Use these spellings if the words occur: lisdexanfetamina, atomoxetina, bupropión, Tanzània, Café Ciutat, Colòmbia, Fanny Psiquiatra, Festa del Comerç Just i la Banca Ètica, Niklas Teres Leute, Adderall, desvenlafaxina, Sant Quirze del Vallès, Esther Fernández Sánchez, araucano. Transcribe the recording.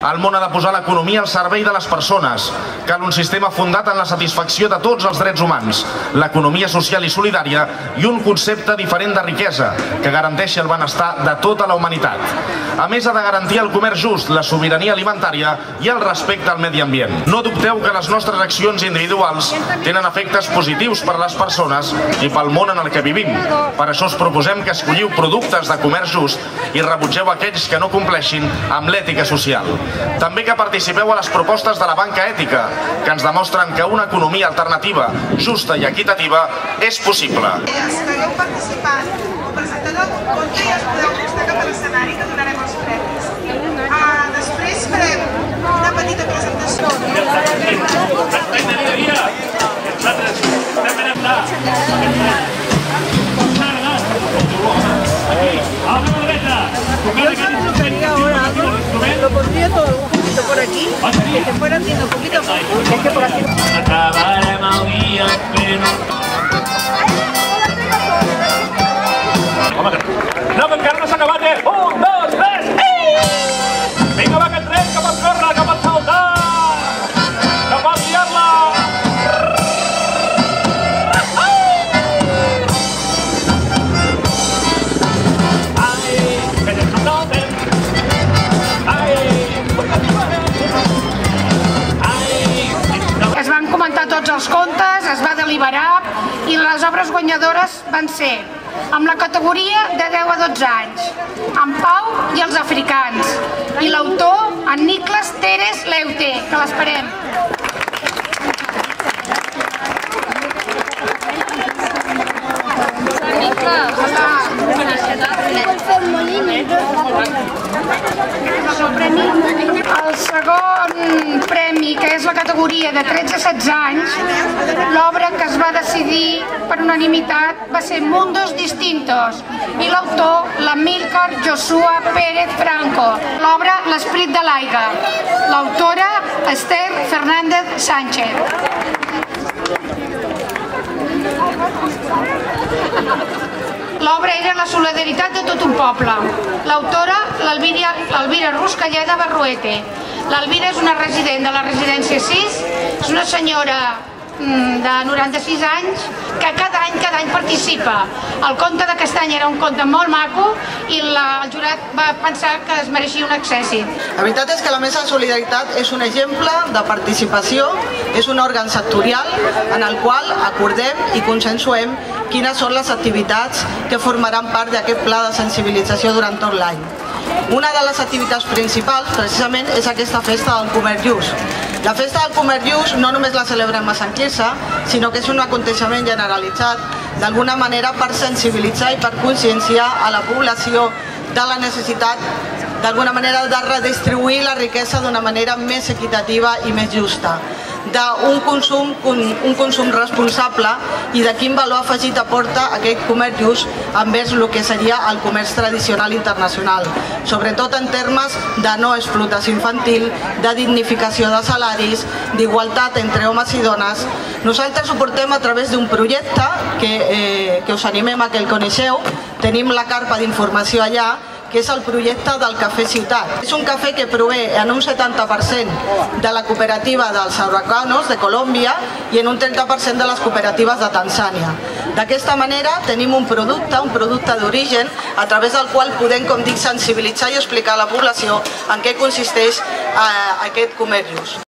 El món ha de posar l'economia al servei de les persones. Cal un sistema fundat en la satisfacció de tots els drets humans, l'economia social i solidària i un concepte diferent de riquesa que garanteixi el benestar de tota la humanitat. A més, ha de garantir el comerç just, la sobirania alimentària i el respecte al medi ambient. No dubteu que les nostres accions individuals tenen efectes positius per a les persones i pel món en el que vivim. Per això us proposem que escolliu productes de comerç just i rebutgeu aquells que no compleixin amb l'ètica social. També que participeu a les propostes de la banca ètica, que ens demostren que una economia alternativa, justa i equitativa és possible. Si esteu participant o presentant el compte i es podeu mostrar cap a l'escenari que donarem els premis. Després farem una petita presentació. Acabarem el dia fent... No, que encara no s'ha acabat, eh? 1, 2, 3, i! Vinga, va, que entrem, que pots córrer, que pots saltar! Que pots tirar-la! Els contes, es va deliberar i les obres guanyadores van ser amb la categoria de 10 a 12 anys, en Pau i els africans, i l'autor, en Niklas Teres Leute, que l'esperem. El segon premi, que és la categoria de 13 a 16 anys, l'obra que es va decidir per unanimitat va ser Mundos Distintos i l'autor l'Amílcar Joshua Pérez Franco, l'obra L'esperit de l'aigua, l'autora Esther Fernández Sánchez. L'obra era La solidaritat de tot un poble. L'autora, l'Alvira Ruscalleda Barruete. L'Alvira és una resident de la residència 6, és una senyora de 96 anys que cada any participa. El conte de Castanya era un conte molt maco i el jurat va pensar que es mereixia un èxit. La veritat és que la Mesa de Solidaritat és un exemple de participació, és un òrgan sectorial en el qual acordem i consensuem quines són les activitats que formaran part d'aquest pla de sensibilització durant tot l'any. Una de les activitats principals, precisament, és aquesta Festa del Comerç Just. La Festa del Comerç Just no només la celebrem a Sant Quirze, sinó que és un aconteixement generalitzat, d'alguna manera per sensibilitzar i per conscienciar a la població de la necessitat, d'alguna manera, de redistribuir la riquesa d'una manera més equitativa i més justa, d'un consum responsable i de quin valor afegit aporta aquest comerç just envers el que seria el comerç tradicional internacional, sobretot en termes de no explotació infantil, de dignificació de salaris, d'igualtat entre homes i dones. Nosaltres ho portem a través d'un projecte que us animem a que el coneixeu. Tenim la carpa d'informació allà, que és el projecte del Café Ciutat. És un cafè que prové en un 70% de la cooperativa dels araucanos de Colòmbia i en un 30% de les cooperatives de Tanzània. D'aquesta manera tenim un producte d'origen a través del qual podem, com dic, sensibilitzar i explicar a la població en què consisteix aquest comerç just.